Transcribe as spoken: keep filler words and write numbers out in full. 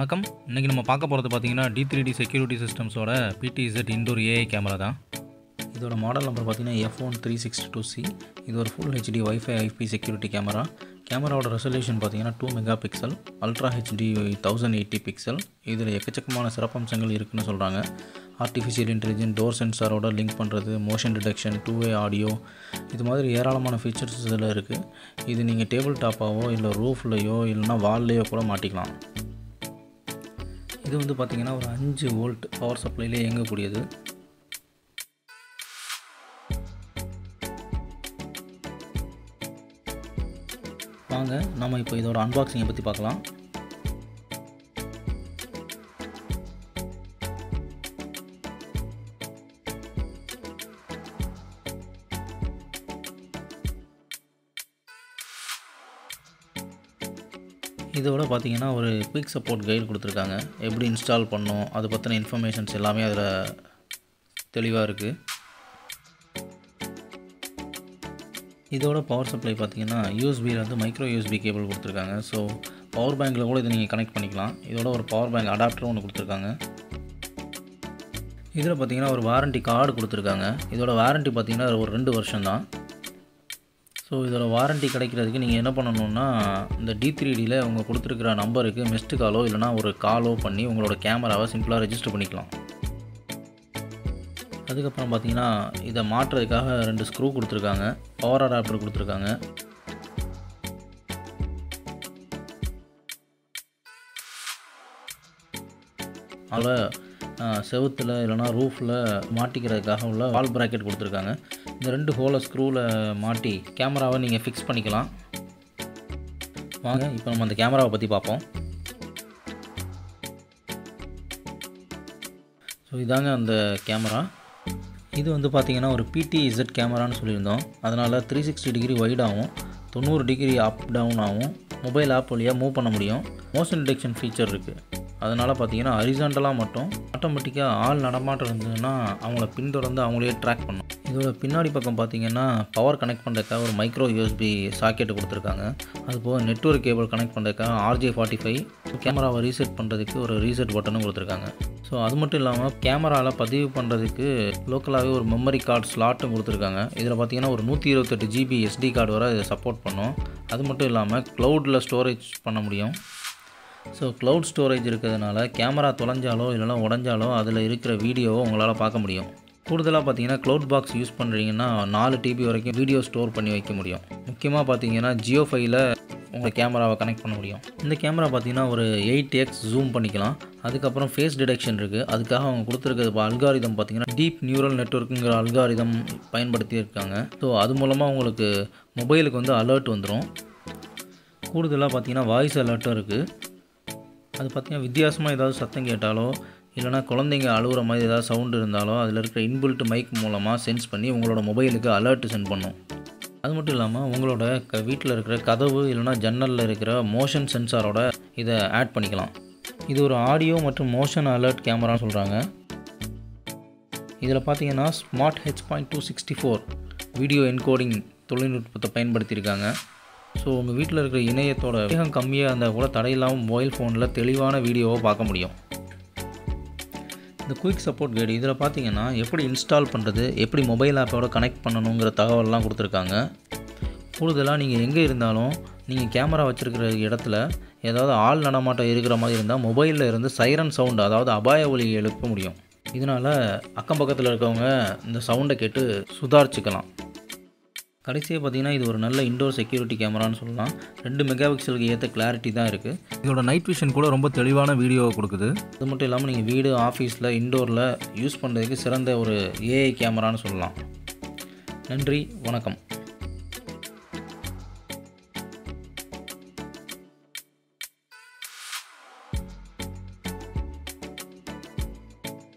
வணக்கம். இன்றைக்கி நம்ம பார்க்க போகிறது பார்த்திங்கன்னா டி த்ரீ டி செக்யூரிட்டி சிஸ்டம்ஸோட P T Z indoor AI camera தான். இதோட மாடல் நம்பர் பார்த்திங்கன்னா F one three six two C. இது ஒரு full HD wifi IP security camera. கேமராவோட ரெசல்யூஷன் பார்த்திங்கன்னா two mega pixel, ultra HD thousand eighty pixel. இதில் எக்கச்சக்கமான சிறப்பம்சங்கள் இருக்குதுன்னு சொல்கிறாங்க. ஆர்டிஃபிஷியல் இன்டெலிஜென்ஸ், டோர் சென்சாரோட லிங்க் பண்ணுறது, motion detection, two way audio, இது மாதிரி ஏராளமான ஃபீச்சர்ஸ் இதில் இருக்குது. இது நீங்கள் டேபிள் டாப்பாவோ இல்லை ரூஃப்லையோ இல்லைனா வால்லையோ கூட மாட்டிக்கலாம். இது வந்து பார்த்திங்கன்னா ஒரு அஞ்சு வோல்ட் பவர் சப்ளைலே இயங்கக்கூடியது. வாங்க நம்ம இப்போ இதோட அன்பாக்சிங்கை பற்றி பார்க்கலாம். இதோட பார்த்திங்கன்னா ஒரு குயிக் சப்போர்ட் கைடு கொடுத்துருக்காங்க. எப்படி இன்ஸ்டால் பண்ணணும் அதை பற்றின இன்ஃபர்மேஷன்ஸ் எல்லாமே அதில் தெளிவாக இருக்குது. இதோட பவர் சப்ளை பார்த்திங்கன்னா யூஎஸ்பியில் வந்து மைக்ரோ யூஎஸ்பி கேபிள் கொடுத்துருக்காங்க. ஸோ பவர் பேங்கில் கூட இதை நீங்கள் கனெக்ட் பண்ணிக்கலாம். இதோட ஒரு பவர் பேங்க் அடாப்டரும் ஒன்று கொடுத்துருக்காங்க. இதில் பார்த்திங்கன்னா ஒரு வாரண்டி கார்டு கொடுத்துருக்காங்க. இதோட வாரண்ட்டி பார்த்திங்கன்னா ஒரு ரெண்டு வருஷம் தான். ஸோ இதோட வாரண்ட்டி கிடைக்கிறதுக்கு நீங்கள் என்ன பண்ணணுன்னா, இந்த டி த்ரீ டியில் அவங்க கொடுத்துருக்கிற நம்பருக்கு மிஸ்டு காலோ இல்லைனா ஒரு காலோ பண்ணி உங்களோட கேமராவை சிம்பிளாக ரெஜிஸ்டர் பண்ணிக்கலாம். அதுக்கப்புறம் பார்த்திங்கன்னா இதை மாற்றுறதுக்காக ரெண்டு ஸ்க்ரூ கொடுத்துருக்காங்க, பவர் அடாப்டர் கொடுத்துருக்காங்க. அதில் செவுத்தில் இல்லைனா ரூஃபில் மாட்டிக்கிறதுக்காக உள்ள வால் ப்ராக்கெட் கொடுத்துருக்காங்க. இந்த ரெண்டு ஹோலை ஸ்க்ரூவில் மாட்டி கேமராவை நீங்கள் ஃபிக்ஸ் பண்ணிக்கலாம். வாங்க இப்போ நம்ம அந்த கேமராவை பற்றி பார்ப்போம். ஸோ இதாங்க அந்த கேமரா. இது வந்து பார்த்திங்கன்னா ஒரு பி டி இசட் கேமரான்னு சொல்லியிருந்தோம். அதனால் த்ரீ சிக்ஸ்டி டிகிரி வைட் ஆகும், தொண்ணூறு டிகிரி அப் டவுன் ஆகும். மொபைல் ஆப் வழியாக மூவ் பண்ண முடியும். மோஷன் டிடெக்ஷன் ஃபீச்சர் இருக்குது. அதனால் பார்த்திங்கன்னா ஹரிசாண்டலாக மட்டும் ஆட்டோமேட்டிக்காக ஆள் நடமாட்டம் இருந்ததுன்னா அவங்கள பின்தொடர்ந்து அவங்களே ட்ராக் பண்ணும். இதோட பின்னாடி பக்கம் பார்த்திங்கன்னா பவர் கனெக்ட் பண்ணுறதுக்காக ஒரு மைக்ரோ யூஎஸ்பி சாக்கெட்டு கொடுத்துருக்காங்க. அதுபோக நெட்வொர்க் கேபிள் கனெக்ட் பண்ணுறதுக்காக ஆர் ஜே ஃபார்ட்டி ஃபைவ். கேமராவை ரீசெட் பண்ணுறதுக்கு ஒரு ரீசெட் பட்டனும் கொடுத்துருக்காங்க. ஸோ அது மட்டும் இல்லாமல் கேமராவில் பதிவு பண்ணுறதுக்கு லோக்கலாகவே ஒரு மெமரி கார்டு ஸ்லாட்டும் கொடுத்துருக்காங்க. இதில் பார்த்திங்கன்னா ஒரு நூற்றி இருபத்தெட்டு ஜிபி எஸ்டி கார்டு வரை இதை சப்போர்ட் பண்ணும். அது மட்டும் இல்லாமல் க்ளவுடில் ஸ்டோரேஜ் பண்ண முடியும். ஸோ க்ளவுட் ஸ்டோரேஜ் இருக்கிறதுனால கேமரா தொலைஞ்சாலோ இல்லைனா உடஞ்சாலோ அதில் இருக்கிற வீடியோவை உங்களால் பார்க்க முடியும். கூடுதலாக பார்த்திங்கன்னா க்ளவுட் பாக்ஸ் யூஸ் பண்ணுறீங்கன்னா நாலு டிபி வரைக்கும் வீடியோ ஸ்டோர் பண்ணி வைக்க முடியும். முக்கியமாக பார்த்திங்கன்னா ஜியோ ஃபைவில் உங்கள் கேமராவை கனெக்ட் பண்ண முடியும். இந்த கேமரா பார்த்திங்கன்னா ஒரு எயிட் எக்ஸ் ஜூம் பண்ணிக்கலாம். அதுக்கப்புறம் ஃபேஸ் டிடெக்ஷன் இருக்குது. அதுக்காக அவங்க கொடுத்துருக்கிறது அல்காரிதம் பார்த்திங்கன்னா டீப் நியூரல் நெட்வொர்க்குங்கிற அல்காரிதம் பயன்படுத்தியிருக்காங்க. ஸோ அது மூலமாக உங்களுக்கு மொபைலுக்கு வந்து அலர்ட் வந்துடும். கூடுதலாக பார்த்திங்கன்னா வாய்ஸ் அலர்ட்டும் இருக்குது. அது பார்த்திங்கன்னா வித்தியாசமாக ஏதாவது சத்தம் கேட்டாலோ இல்லைனா குழந்தைங்க அழுகிற மாதிரி ஏதாவது சவுண்டு இருந்தாலோ அதில் இருக்கிற இன்பில்ட் மைக் மூலமாக சென்ஸ் பண்ணி உங்களோட மொபைலுக்கு அலர்ட்டு சென்ட் பண்ணும். அது மட்டும் இல்லாமல் உங்களோட க வீட்டில் இருக்கிற கதவு இல்லைனா ஜன்னலில் இருக்கிற மோஷன் சென்சாரோட இதை ஆட் பண்ணிக்கலாம். இது ஒரு ஆடியோ மற்றும் மோஷன் அலர்ட் கேமரான்னு சொல்கிறாங்க. இதில் பார்த்திங்கன்னா smart H two sixty four video encoding தொழில்நுட்பத்தை பயன்படுத்தியிருக்காங்க. ஸோ உங்கள் வீட்டில் இருக்கிற இணையத்தோட வேகம் கம்மியாக இருந்தால் கூட தடையில்லாமல் மொபைல் ஃபோனில் தெளிவான வீடியோவை பார்க்க முடியும். இந்த குயிக் சப்போர்ட் கைடு இதில் பார்த்திங்கன்னா எப்படி இன்ஸ்டால் பண்ணுறது, எப்படி மொபைல் ஆப்போட கனெக்ட் பண்ணணுங்கிற தகவலெலாம் கொடுத்துருக்காங்க. கூடுதலாக நீங்கள் எங்கே இருந்தாலும் நீங்கள் கேமரா வச்சுருக்கிற இடத்துல ஏதாவது ஆள் நடமாட்டம் இருக்கிற மாதிரி இருந்தால் மொபைலில் இருந்து சைரன் சவுண்டு, அதாவது அபாய ஒலியை எழுப்ப முடியும். இதனால் அக்கம் பக்கத்தில் இருக்கவங்க இந்த சவுண்டை கேட்டு சுதாரிச்சுக்கலாம். கடைசியாக பார்த்திங்கன்னா இது ஒரு நல்ல இன்டோர் செக்யூரிட்டி கேமரான்னு சொல்லலாம். ரெண்டு மெகா பிக்சலுக்கு ஏற்ற கிளாரிட்டி தான் இருக்குது. இதோட நைட் விஷன் கூட ரொம்ப தெளிவான வீடியோவை கொடுக்குது. அது மட்டும் இல்லாமல் நீங்கள் வீடு, ஆஃபீஸில், இன்டோரில் யூஸ் பண்ணுறதுக்கு சிறந்த ஒரு ஏஐ கேமரான்னு சொல்லலாம். நன்றி, வணக்கம்.